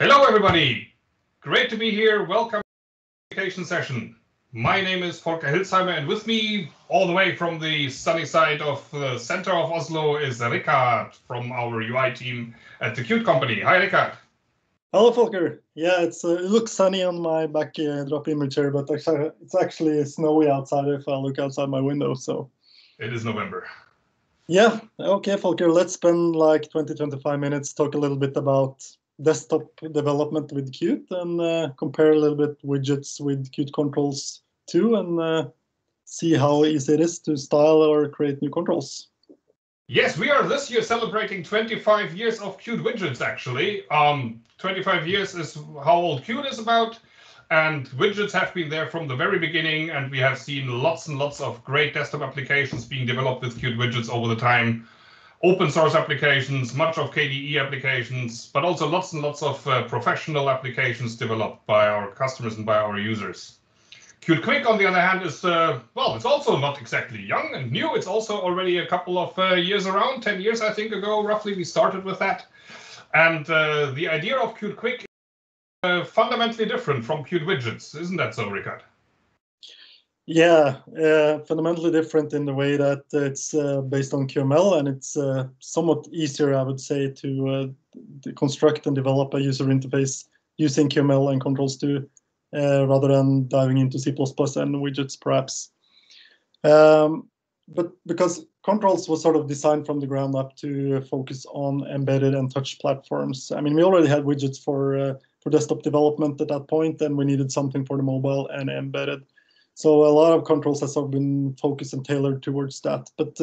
Hello, everybody. Great to be here. Welcome to the presentation session. My name is Volker Hilsheimer, and with me, all the way from the sunny side of the center of Oslo, is Rikard from our UI team at the Qt Company. Hi, Rikard. Hello, Volker. Yeah, it looks sunny on my backdrop image here, but it's actually snowy outside if I look outside my window. So it is November. Yeah. Okay, Volker. Let's spend like 20-25 minutes, talk a little bit about desktop development with Qt and compare a little bit widgets with Qt controls too, and see how easy it is to style or create new controls. Yes, we are this year celebrating 25 years of Qt widgets, actually. 25 years is how old Qt is about, and widgets have been there from the very beginning, and we have seen lots and lots of great desktop applications being developed with Qt widgets over the time. Open source applications, much of KDE applications, but also lots and lots of professional applications developed by our customers and by our users. QtQuick, on the other hand, is, well, it's also not exactly young and new. It's also already a couple of years around, 10 years, I think, ago, roughly, we started with that. And the idea of QtQuick is fundamentally different from Qt widgets. Isn't that so, Rikard? Yeah, fundamentally different in the way that it's based on QML, and it's somewhat easier, I would say, to construct and develop a user interface using QML and controls too, rather than diving into C++ and widgets, perhaps. But because controls was sort of designed from the ground up to focus on embedded and touch platforms. I mean, we already had widgets for desktop development at that point, and we needed something for the mobile and embedded. So a lot of controls has been focused and tailored towards that. But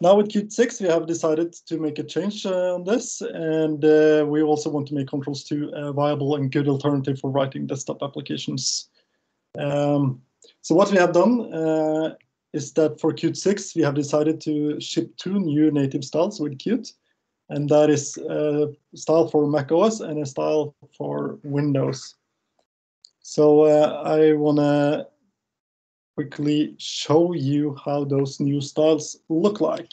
now with Qt 6, we have decided to make a change on this. And we also want to make controls too a viable and good alternative for writing desktop applications. So what we have done is that for Qt 6, we have decided to ship two new native styles with Qt. And that is a style for macOS and a style for Windows. So I want to quickly show you how those new styles look like.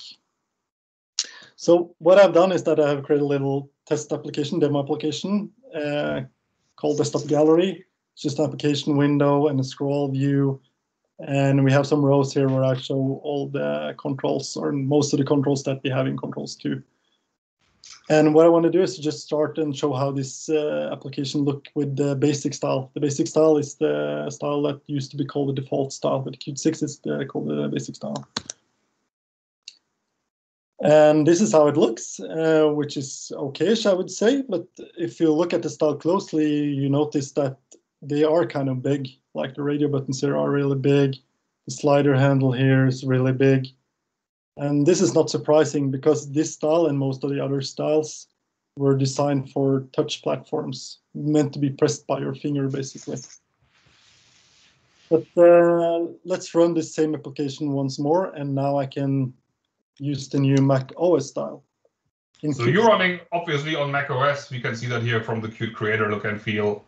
So what I've done is that I have created a little test application, demo application, called Desktop Gallery. It's just an application window and a scroll view. And we have some rows here where I show all the controls, or most of the controls that we have in controls too. And what I want to do is just start and show how this application looked with the basic style. The basic style is the style that used to be called the default style, but Qt 6 is called the basic style. And this is how it looks, which is okay-ish, I would say. But if you look at the style closely, you notice that they are kind of big. Like the radio buttons here are really big. The slider handle here is really big. And this is not surprising because this style and most of the other styles were designed for touch platforms, meant to be pressed by your finger, basically. But let's run this same application once more, and now I can use the new macOS style. So you're running, obviously, on macOS. We can see that here from the Qt Creator look and feel.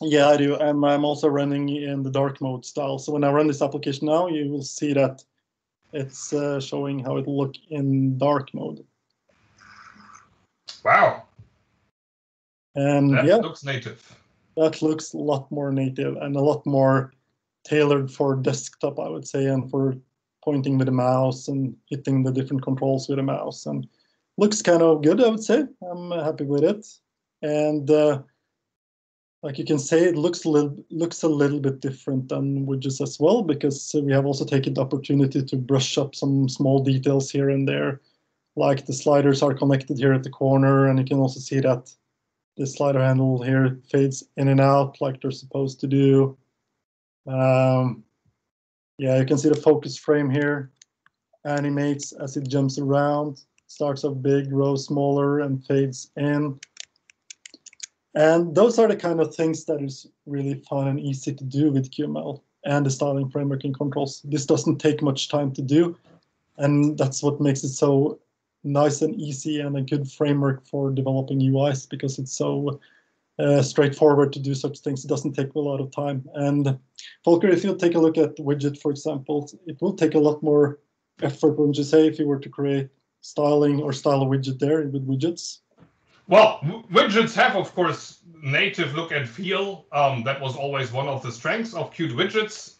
Yeah, I do. And I'm also running in the dark mode style. So when I run this application now, you will see that it's showing how it looks in dark mode. Wow. And that looks native. That looks a lot more native and a lot more tailored for desktop, I would say, and for pointing with a mouse and hitting the different controls with a mouse. And looks kind of good, I would say. I'm happy with it. And like you can say, it looks a little bit different than widgets as well, because we have also taken the opportunity to brush up some small details here and there, like the sliders are connected here at the corner, and you can also see that the slider handle here fades in and out like they're supposed to do. Yeah, you can see the focus frame here animates as it jumps around, starts off big, grows smaller, and fades in. And those are the kind of things that is really fun and easy to do with QML and the styling framework and controls. This doesn't take much time to do, and that's what makes it so nice and easy and a good framework for developing UIs, because it's so straightforward to do such things. It doesn't take a lot of time. And Volker, if you take a look at widget, for example, it will take a lot more effort, wouldn't you say, if you were to create styling or style a widget there with widgets? Well, widgets have, of course, native look and feel. That was always one of the strengths of Qt widgets.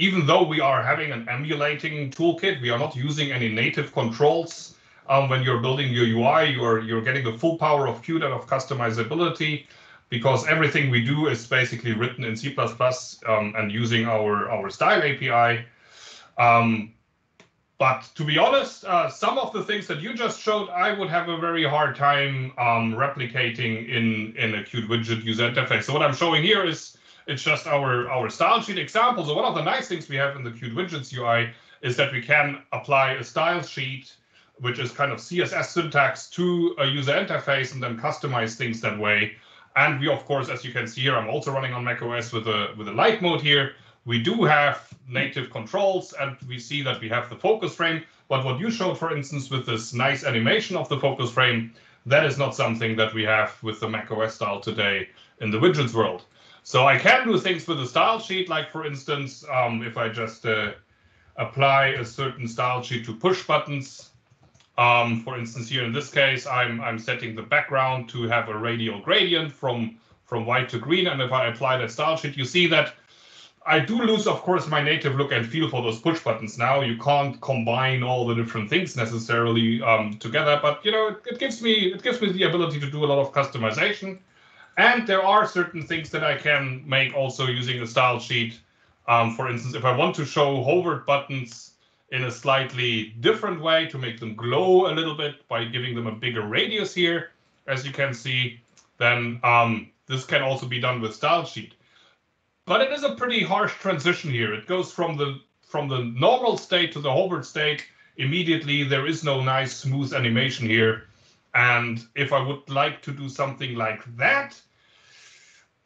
Even though we are having an emulating toolkit, we are not using any native controls. When you're building your UI, you're getting the full power of Qt and of customizability, because everything we do is basically written in C++ and using our style API. But to be honest, some of the things that you just showed, I would have a very hard time replicating in a Qt widget user interface. So what I'm showing here is it's just our style sheet examples. So one of the nice things we have in the Qt widgets UI is that we can apply a style sheet, which is kind of CSS syntax, to a user interface and then customize things that way. And we, of course, as you can see here, I'm also running on macOS with a light mode here. We do have native controls, and we see that we have the focus frame. But what you showed, for instance, with this nice animation of the focus frame, that is not something that we have with the macOS style today in the widgets world. So I can do things with a style sheet, like, for instance, if I just apply a certain style sheet to push buttons. For instance, here in this case, I'm setting the background to have a radial gradient from white to green. And if I apply that style sheet, you see that I do lose, of course, my native look and feel for those push buttons. Now you can't combine all the different things necessarily together, but you know it gives me the ability to do a lot of customization. And there are certain things that I can make also using the style sheet. For instance, if I want to show hovered buttons in a slightly different way to make them glow a little bit by giving them a bigger radius here, as you can see, then this can also be done with style sheet. But it is a pretty harsh transition here. It goes from the normal state to the hovered state immediately. There is no nice smooth animation here. And if I would like to do something like that,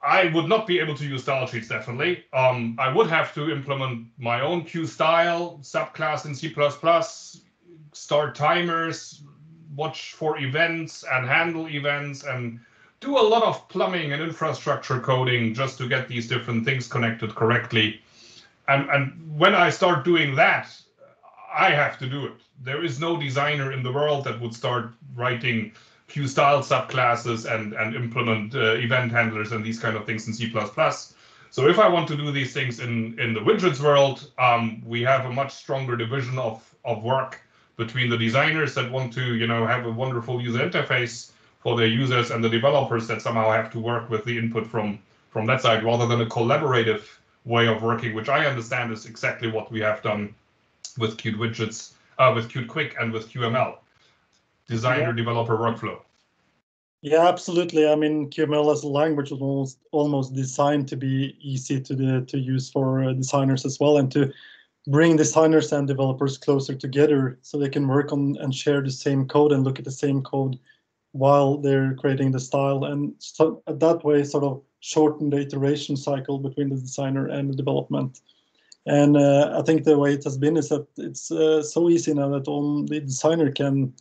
I would not be able to use style sheets, definitely. I would have to implement my own QStyle subclass in C++, start timers, watch for events and handle events, and do a lot of plumbing and infrastructure coding just to get these different things connected correctly. And when I start doing that, I have to do it. There is no designer in the world that would start writing QStyle subclasses and implement event handlers and these kind of things in C++. So if I want to do these things in the widgets world, we have a much stronger division of work between the designers that want to, you know, have a wonderful user interface for their users and the developers that somehow have to work with the input from that side, rather than a collaborative way of working, which I understand is exactly what we have done with Qt widgets, with Qt Quick and with QML. Designer-developer workflow. Yeah, absolutely. I mean, QML as a language was almost designed to be easy to use for designers as well, and to bring designers and developers closer together so they can work on and share the same code and look at the same code while they're creating the style, and so that way sort of shorten the iteration cycle between the designer and the development. And I think the way it has been is that it's so easy now that only the designer can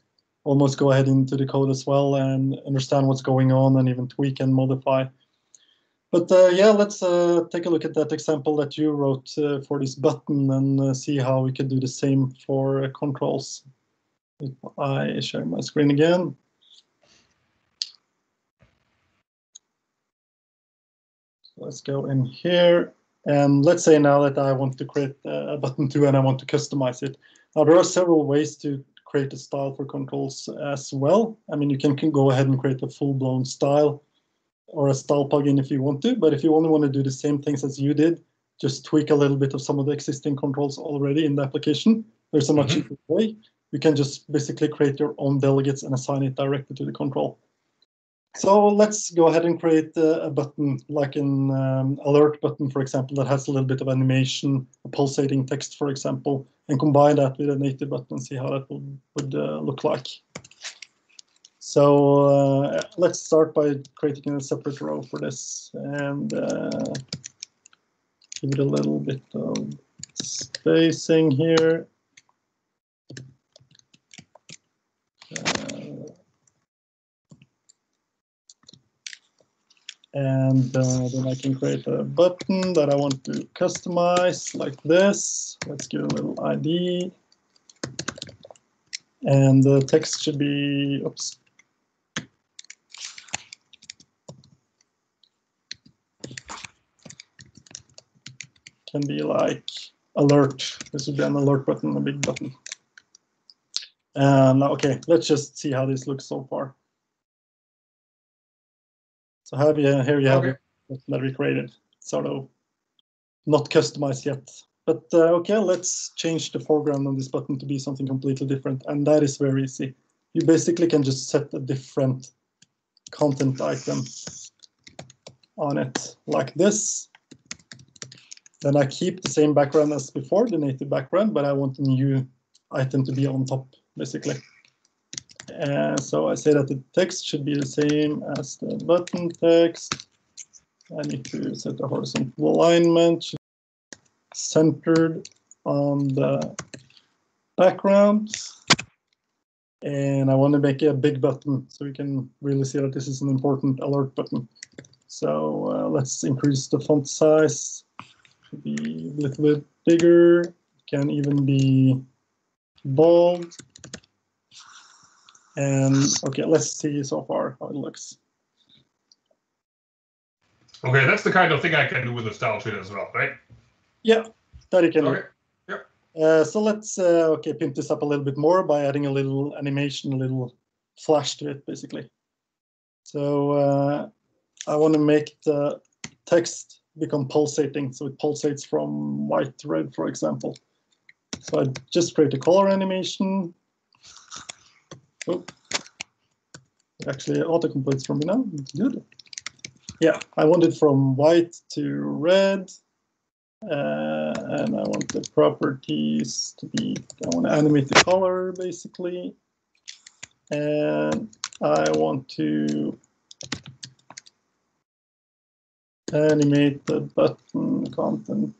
almost go ahead into the code as well and understand what's going on and even tweak and modify. But yeah, let's take a look at that example that you wrote for this button and see how we can do the same for controls. If I share my screen again. So let's go in here, and let's say now that I want to create a button too and I want to customize it. Now there are several ways to create a style for controls as well. I mean, you can go ahead and create a full-blown style or a style plugin if you want to, but if you only want to do the same things as you did, just tweak a little bit of some of the existing controls already in the application. There's a much easier way. You can just basically create your own delegates and assign it directly to the control. So let's go ahead and create a button, like an alert button, for example, that has a little bit of animation, a pulsating text, for example, and combine that with a native button and see how that would look like. So let's start by creating a separate row for this and give it a little bit of spacing here. And then I can create a button that I want to customize like this. Let's give it a little ID. And the text should be, oops, can be like alert. This would be an alert button, a big button. Okay, let's just see how this looks so far. So here you have it that we created, sort of not customized yet. But okay, let's change the foreground on this button to be something completely different, and that is very easy. You basically can just set a different content item on it like this. Then I keep the same background as before, the native background, but I want a new item to be on top, basically. So I say that the text should be the same as the button text. I need to set the horizontal alignment centered on the background. And I want to make a big button so we can really see that this is an important alert button. So let's increase the font size to be a little bit bigger. It can even be bold. And okay, let's see so far how it looks. Okay, that's the kind of thing I can do with the style sheet as well, right? Yeah, that you can do. So let's pimp this up a little bit more by adding a little animation, a little flash to it, basically. So I want to make the text become pulsating, so it pulsates from white to red, for example. So I just create a color animation. Oh, it actually auto-completes for me now. Good. Yeah, I want it from white to red. And I want the properties to be, I want to animate the color, basically. And I want to animate the button content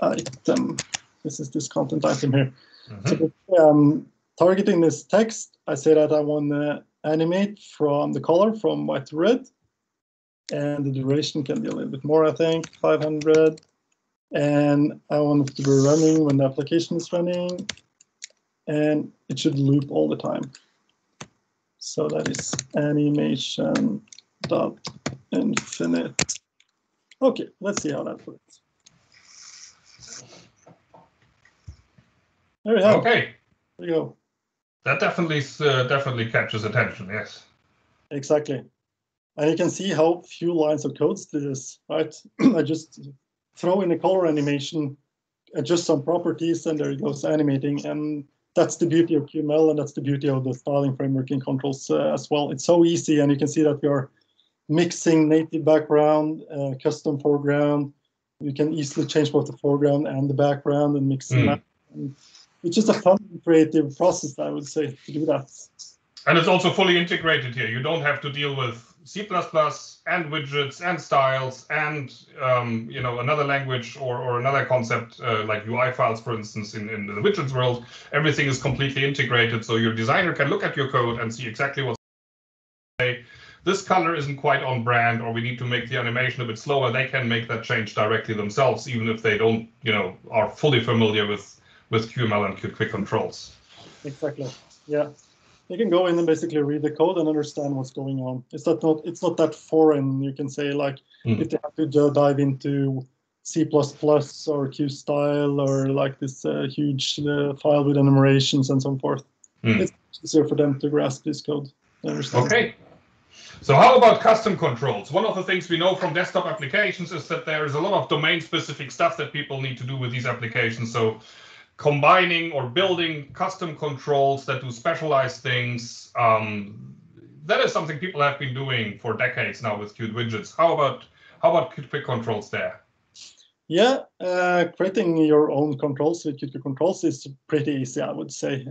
item. This is this content item here. Mm-hmm. So targeting this text, I say that I want to animate from the color from white to red. And the duration can be a little bit more, I think, 500. And I want it to be running when the application is running, and it should loop all the time. So that is animation.infinite. Okay, let's see how that works. There we have. Okay. There you go. That definitely captures attention. Yes. Exactly, and you can see how few lines of codes this is, right? I just throw in a color animation, adjust some properties, and there it goes animating. And that's the beauty of QML, and that's the beauty of the styling framework and controls as well. It's so easy, and you can see that we are mixing native background, custom foreground. You can easily change both the foreground and the background and mix them up. And it's just a fun, creative process, I would say, to do that. And it's also fully integrated here. You don't have to deal with C++ and widgets and styles and another language or another concept like UI files, for instance, in the widgets world. Everything is completely integrated, so your designer can look at your code and see exactly what's going on. This color isn't quite on brand, or we need to make the animation a bit slower. They can make that change directly themselves, even if they don't, are fully familiar with QML and Qt Quick Controls. Exactly. Yeah. You can go in and basically read the code and understand what's going on. It's not that foreign. You can say, like, if they have to dive into C++ or QStyle or like this huge file with enumerations and so forth, it's easier for them to grasp this code and understand. Okay. So how about custom controls? One of the things we know from desktop applications is that there is a lot of domain-specific stuff that people need to do with these applications. So combining or building custom controls that do specialized things, that is something people have been doing for decades now with Qt widgets. How about Qt Quick Controls there? Yeah, creating your own controls with Qt Quick Controls is pretty easy, I would say.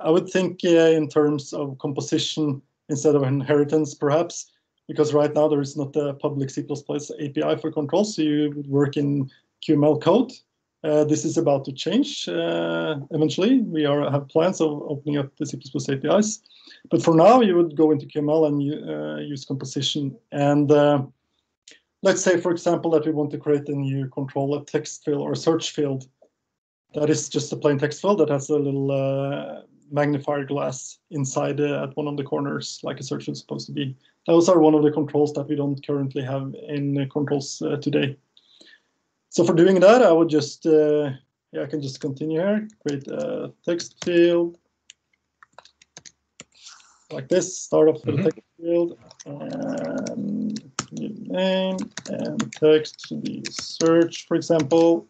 I would think in terms of composition instead of inheritance, perhaps, because right now there is not a public C++ API for controls, so you would work in QML code. This is about to change eventually. We have plans of opening up the C++ APIs. But for now, you would go into QML and use composition. And let's say, for example, that we want to create a new control, a text field or a search field. That is just a plain text field that has a little magnifier glass inside at one of the corners, like a search is supposed to be. Those are one of the controls that we don't currently have in controls today. So for doing that, I would just, I can just continue here, create a text field like this, start off with a text field, and new name and text to be search, for example.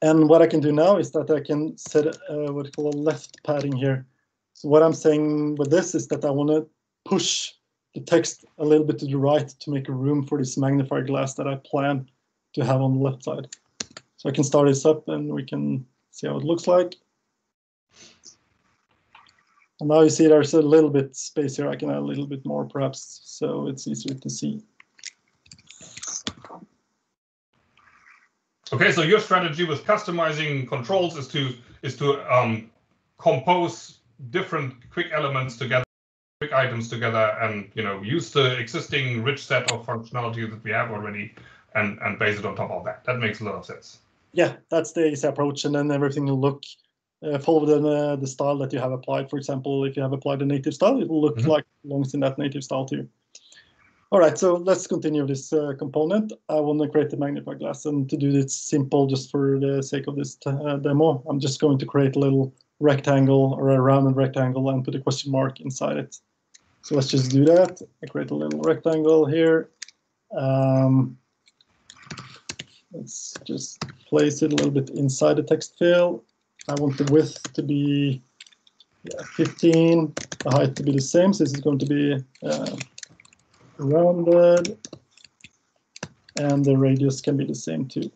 And what I can do now is that I can set what we call a left padding here. So what I'm saying with this is that I want to push the text a little bit to the right to make room for this magnified glass that I plan to have on the left side. So I can start this up and we can see how it looks like. And now you see there's a little bit space here. I can add a little bit more perhaps, so it's easier to see. Okay, so your strategy with customizing controls is to compose different quick elements together, quick items together, and use the existing rich set of functionality that we have already, and base it on top of that. That makes a lot of sense. Yeah, that's the easy approach, and then everything will look follow the style that you have applied. For example, if you have applied a native style, it will look like it belongs in that native style too. All right, so let's continue this component. I want to create the magnifying glass, and to do this simple, just for the sake of this demo, I'm just going to create a little rectangle or a rounded rectangle and put a question mark inside it. So let's just do that. I create a little rectangle here. Let's just place it a little bit inside the text field. I want the width to be 15, the height to be the same, so this is going to be rounded, and the radius can be the same too.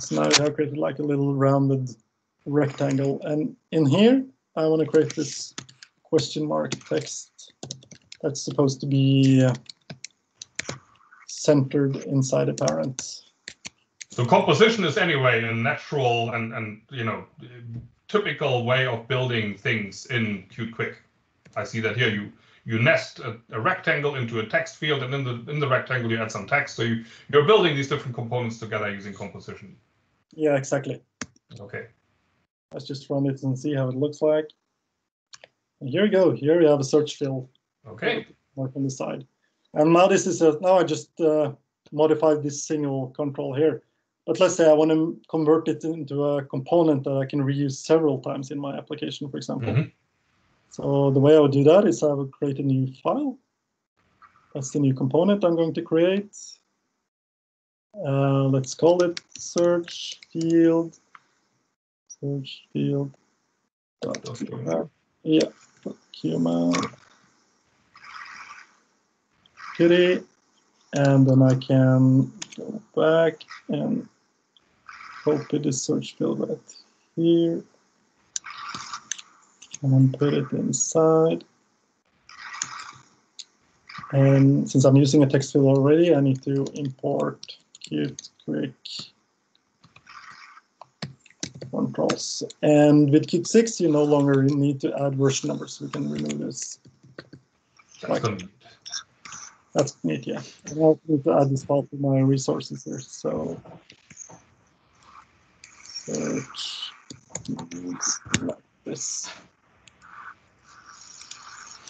So now I've created like a little rounded rectangle, and in here I want to create this question mark text that's supposed to be centered inside a parent. So composition is anyway a natural and typical way of building things in Qt Quick. I see that here you nest a rectangle into a text field, and in the rectangle you add some text. So you're building these different components together using composition. Yeah, exactly. Okay. Let's just run it and see how it looks like. And here you go. Here you have a search field. Okay. Mark on the side. And now this is now I just modified this single control here. But let's say I want to convert it into a component that I can reuse several times in my application, for example. So the way I would do that is I would create a new file. That's the new component I'm going to create. Let's call it search field. Yeah, QML. Qt, and then I can go back and copy this search field right here. And put it inside. And since I'm using a text field already, I need to import Qt Quick Controls. And with Qt 6, you no longer need to add version numbers. We can remove this. That's neat, yeah. And I also need to add this file to my resources here. So search like this.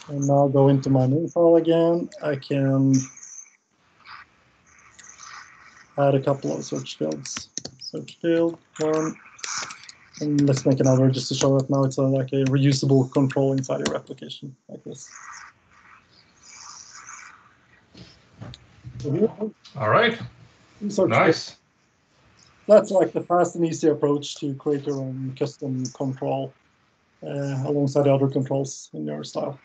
And now go into my main file again. I can add a couple of search fields. Search field one, and let's make another just to show that now it's like a reusable control inside your application, like this. All right. Search nice. Field. That's like the fast and easy approach to create your own custom control alongside the other controls in your style.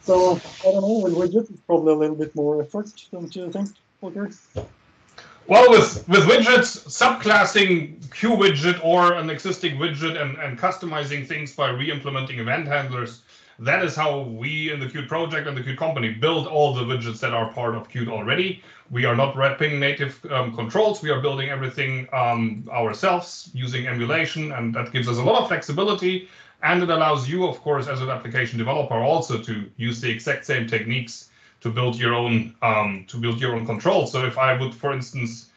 So, I don't know, with widgets, it's probably a little bit more effort, don't you think, Volker? Well, with widgets, subclassing QWidget or an existing widget and customizing things by re-implementing event handlers, that is how we in the Qt project and the Qt company build all the widgets that are part of Qt already. We are not wrapping native controls. We are building everything ourselves using emulation, and that gives us a lot of flexibility. And it allows you, of course, as an application developer, also to use the exact same techniques to build your own controls. So if I would, for instance,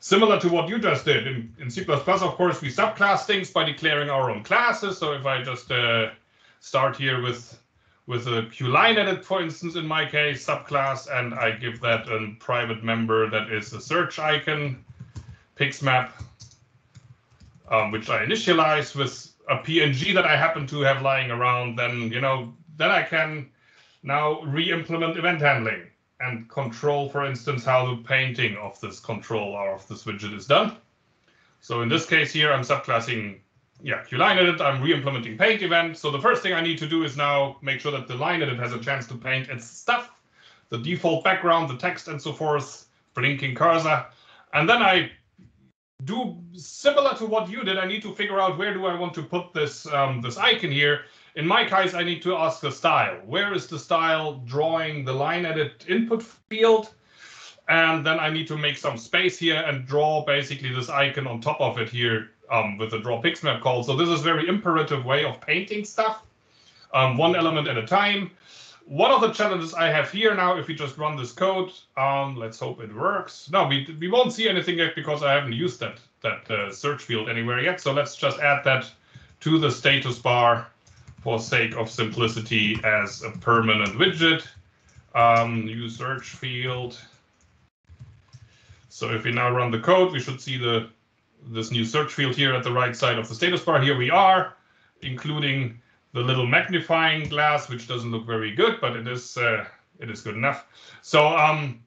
similar to what you just did in C++, of course, we subclass things by declaring our own classes. So if I just start here with with a QLineEdit, for instance, in my case, subclass, and I give that a private member that is a search icon, Pixmap, which I initialize with a PNG that I happen to have lying around. Then, you know, then I can now re-implement event handling and control, for instance, how the painting of this control or of this widget is done. So in this case here, I'm subclassing QLineEdit, I'm re-implementing paint event. So the first thing I need to do is now make sure that the LineEdit has a chance to paint its stuff, the default background, the text, and so forth, blinking cursor. And then I do similar to what you did. I need to figure out where do I want to put this, this icon here. In my case, I need to ask the style. Where is the style drawing the LineEdit input field? And then I need to make some space here and draw basically this icon on top of it here. With the draw pixmap call. So this is a very imperative way of painting stuff, one element at a time. One of the challenges I have here now, if we just run this code, let's hope it works. No, we won't see anything yet because I haven't used that search field anywhere yet. So let's just add that to the status bar for sake of simplicity as a permanent widget. New search field. So if we now run the code, we should see this new search field here at the right side of the status bar. Here we are, including the little magnifying glass, which doesn't look very good, but it is good enough. So I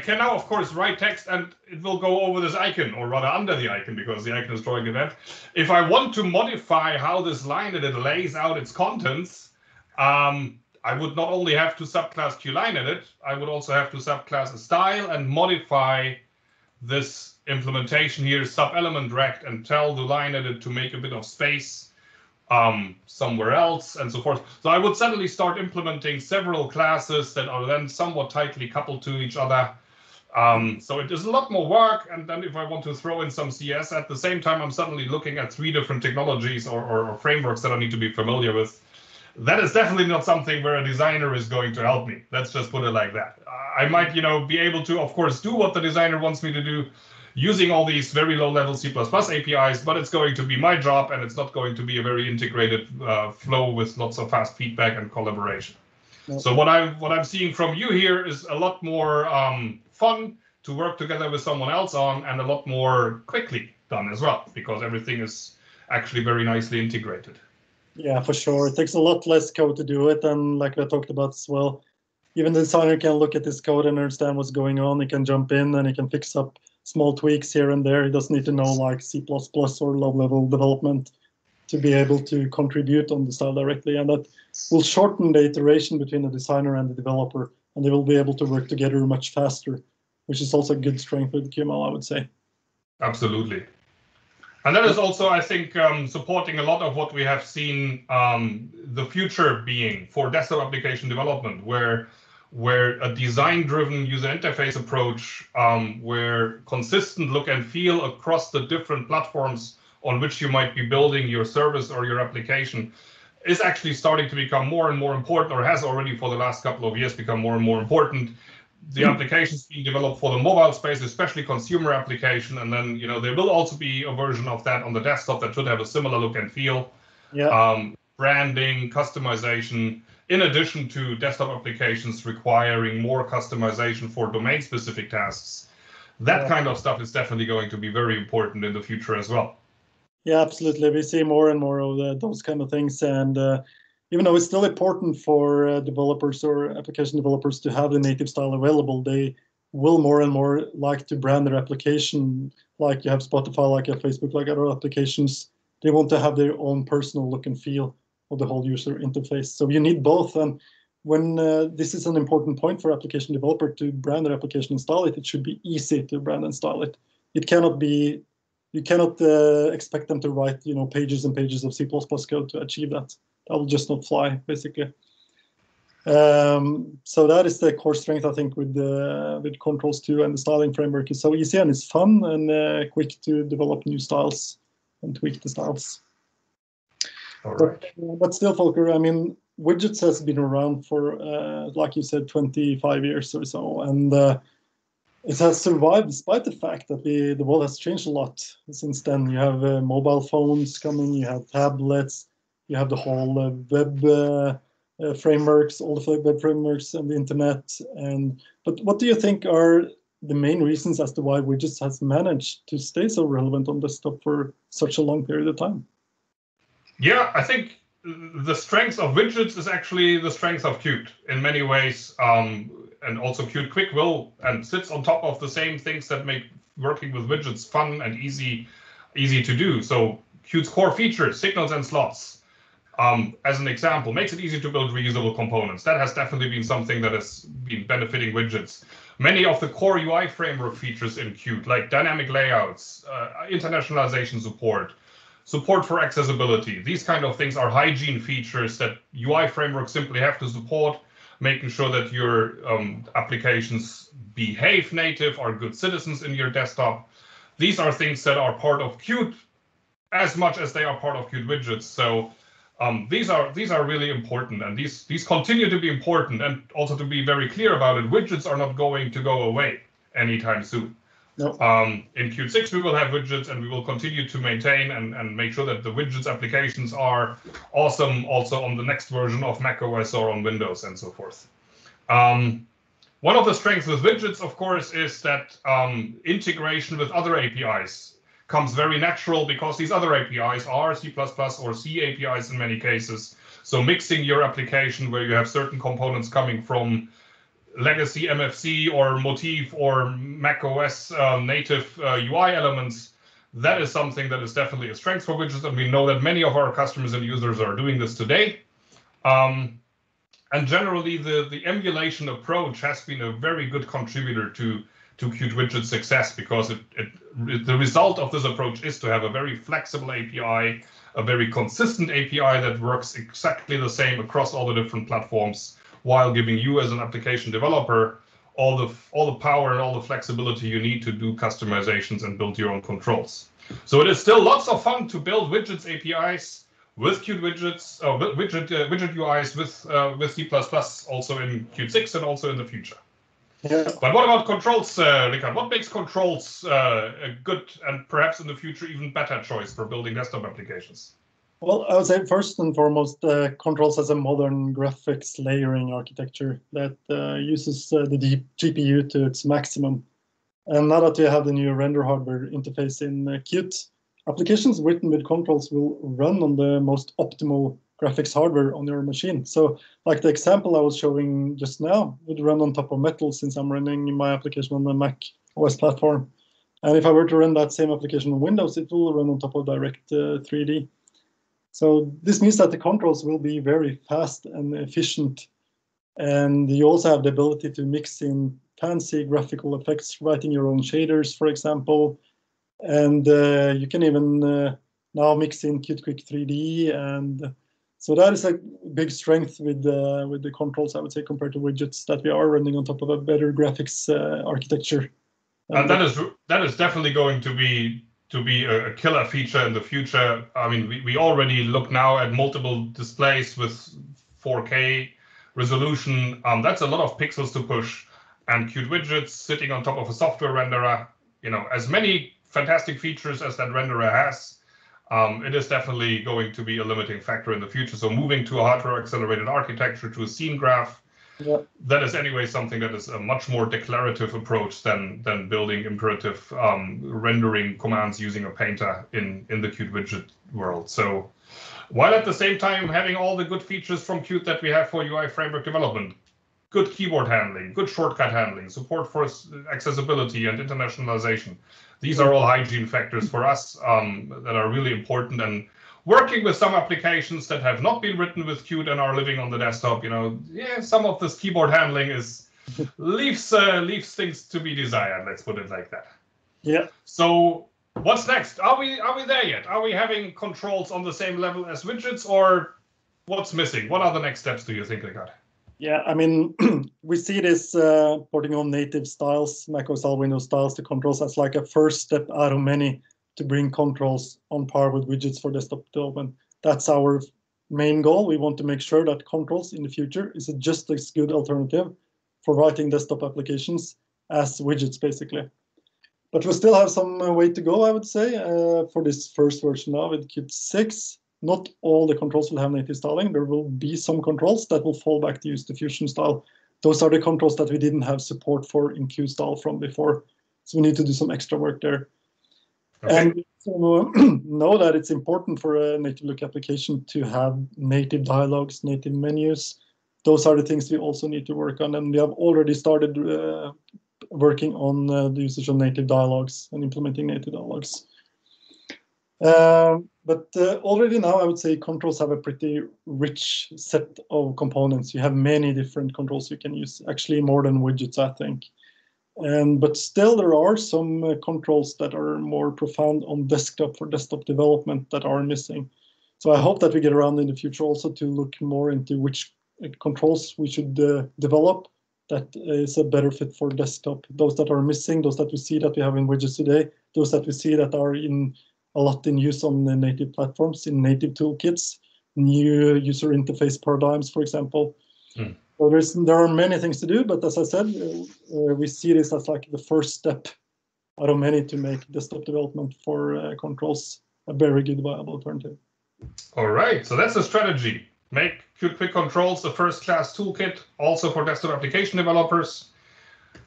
can now, of course, write text, and it will go over this icon, or rather under the icon, because the icon is drawing event. If I want to modify how this LineEdit lays out its contents, I would not only have to subclass QLineEdit, I would also have to subclass a style and modify this implementation here, sub-element direct, and tell the LineEdit to make a bit of space somewhere else, and so forth. So I would suddenly start implementing several classes that are then somewhat tightly coupled to each other. So it is a lot more work. And then if I want to throw in some CS at the same time, I'm suddenly looking at 3 different technologies or frameworks that I need to be familiar with. That is definitely not something where a designer is going to help me. Let's just put it like that. I might, you know, be able to, of course, do what the designer wants me to do using all these very low-level C++ APIs, but it's going to be my job, and it's not going to be a very integrated flow with lots of fast feedback and collaboration. No. So what I'm seeing from you here is a lot more fun to work together with someone else on, and a lot more quickly done as well, because everything is actually very nicely integrated. Yeah, for sure. It takes a lot less code to do it, and like we talked about as well, even the designer can look at this code and understand what's going on. He can jump in and he can fix up small tweaks here and there. He doesn't need to know like C++ or low-level development to be able to contribute on the style directly, and that will shorten the iteration between the designer and the developer, and they will be able to work together much faster, which is also a good strength with QML, I would say. Absolutely. And that is also, I think, supporting a lot of what we have seen the future being for desktop application development, where a design-driven user interface approach, where consistent look and feel across the different platforms on which you might be building your service or your application is actually starting to become more and more important, or has already for the last couple of years become more and more important. The applications being developed for the mobile space, especially consumer application, and then you know there will also be a version of that on the desktop that should have a similar look and feel. Yeah. Branding, customization, in addition to desktop applications requiring more customization for domain-specific tasks. That kind of stuff is definitely going to be very important in the future as well. Yeah, absolutely. We see more and more of those kind of things, and even though it's still important for developers or application developers to have the native style available, they will more and more like to brand their application. Like you have Spotify, like you have Facebook, like other applications. They want to have their own personal look and feel of the whole user interface. So you need both. And when this is an important point for application developer to brand their application and style it, it should be easy to brand and style it. It cannot be, you cannot expect them to write, you know, pages and pages of C++ code to achieve that. I will just not fly, basically. So that is the core strength, I think, with Controls 2, and the styling framework is so easy and it's fun and quick to develop new styles and tweak the styles. All right. But still, Volker, I mean, widgets has been around for, like you said, 25 years or so, and it has survived despite the fact that the world has changed a lot since then. You have mobile phones coming, you have tablets, you have the whole web frameworks, all the web frameworks and the internet. And but what do you think are the main reasons as to why Widgets has managed to stay so relevant on desktop for such a long period of time? Yeah, I think the strength of Widgets is actually the strength of Qt in many ways. And also Qt Quick will and sits on top of the same things that make working with Widgets fun and easy to do. So Qt's core features, signals and slots, as an example, makes it easy to build reusable components. That has definitely been something that has been benefiting Widgets. Many of the core UI framework features in Qt, like dynamic layouts, internationalization support, support for accessibility, these kind of things are hygiene features that UI frameworks simply have to support, making sure that your applications behave native, are good citizens in your desktop. These are things that are part of Qt as much as they are part of Qt Widgets. So these are really important, and these continue to be important. And also, to be very clear about it, Widgets are not going to go away anytime soon. No. In Qt 6, we will have Widgets, and we will continue to maintain and make sure that the Widgets applications are awesome also on the next version of macOS or on Windows and so forth. One of the strengths with Widgets, of course, is that integration with other APIs comes very natural, because these other APIs are C++ or C APIs in many cases. So mixing your application where you have certain components coming from legacy MFC or Motif or macOS native UI elements, that is something that is definitely a strength for Widgets, and we know that many of our customers and users are doing this today. And generally, the emulation approach has been a very good contributor to Qt Widget's success, because the result of this approach is to have a very flexible API, a very consistent API that works exactly the same across all the different platforms, while giving you as an application developer all the power and all the flexibility you need to do customizations and build your own controls. So it is still lots of fun to build Widgets APIs with Qt Widgets, widget UIs with C++, also in Qt 6 and also in the future. Yeah. But what about controls, Rikard? What makes controls a good and perhaps in the future even better choice for building desktop applications? Well, I would say first and foremost, controls as a modern graphics layering architecture that uses the GPU to its maximum. And now that we have the new render hardware interface in Qt, applications written with controls will run on the most optimal graphics hardware on your machine. So like the example I was showing just now would run on top of Metal, since I'm running my application on the Mac OS platform. And if I were to run that same application on Windows, it will run on top of Direct3D. So this means that the controls will be very fast and efficient, and you also have the ability to mix in fancy graphical effects, writing your own shaders, for example, and you can even now mix in QtQuick3D, and so that is a big strength with the controls, I would say, compared to Widgets, that we are running on top of a better graphics architecture. And that is definitely going to be a killer feature in the future. I mean, we already look now at multiple displays with 4K resolution. That's a lot of pixels to push. And Qt Widgets sitting on top of a software renderer, you know, as many fantastic features as that renderer has, it is definitely going to be a limiting factor in the future. So moving to a hardware-accelerated architecture, to a scene graph, yeah, that is anyway something that is a much more declarative approach than building imperative rendering commands using a painter in the Qt Widget world. So while at the same time having all the good features from Qt that we have for UI framework development, good keyboard handling, good shortcut handling, support for accessibility and internationalization, these are all hygiene factors for us that are really important. And working with some applications that have not been written with Qt and are living on the desktop, you know, yeah, some of this keyboard handling is leaves things to be desired. Let's put it like that. Yeah. So what's next? Are we there yet? Are we having controls on the same level as Widgets, or what's missing? What are the next steps, do you think, Rikard? Yeah, I mean, we see this porting on native styles, macOS style, Windows styles to controls as like a first step out of many to bring controls on par with Widgets for desktop development. That's our main goal. We want to make sure that controls in the future is a just as good alternative for writing desktop applications as Widgets, basically. But we still have some way to go, I would say, for this first version now with Qt 6. Not all the controls will have native styling. There will be some controls that will fall back to use the Fusion style. Those are the controls that we didn't have support for in QStyle from before. So we need to do some extra work there. Okay. And we also know that it's important for a native look application to have native dialogues, native menus. Those are the things we also need to work on. And we have already started working on the usage of native dialogues and implementing native dialogues. But already now, I would say controls have a pretty rich set of components. You have many different controls you can use, actually more than widgets, I think. But still, there are some controls that are more profound on desktop for desktop development that are missing. So I hope that we get around in the future also to look more into which controls we should develop that is a better fit for desktop. Those that are missing, those that we see that we have in widgets today, those that we see that are in a lot in use on the native platforms, in native toolkits, new user interface paradigms, for example. Mm. So there are many things to do, but as I said, we see this as like the first step out of many to make desktop development for controls a very good viable alternative. All right, so that's the strategy. Make Qt Quick Controls the first-class toolkit, also for desktop application developers.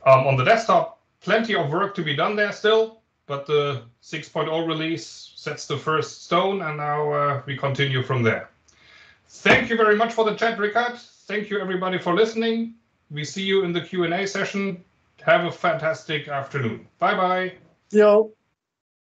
On the desktop, plenty of work to be done there still, but the 6.0 release sets the first stone, and now we continue from there. Thank you very much for the chat, Rikard. Thank you, everybody, for listening. We see you in the Q&A session. Have a fantastic afternoon. Bye-bye. See you all.